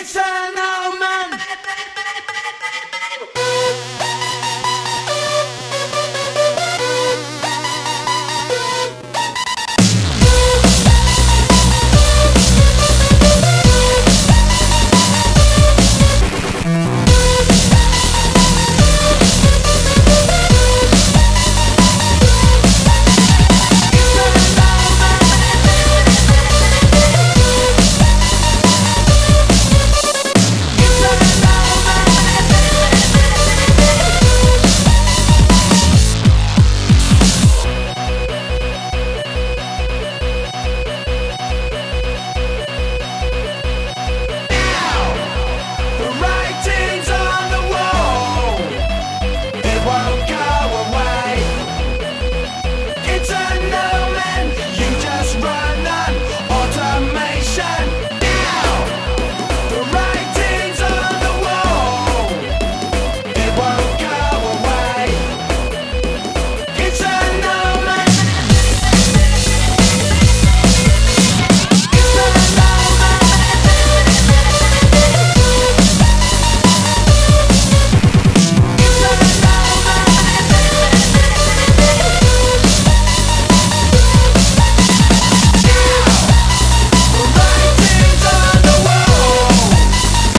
It's an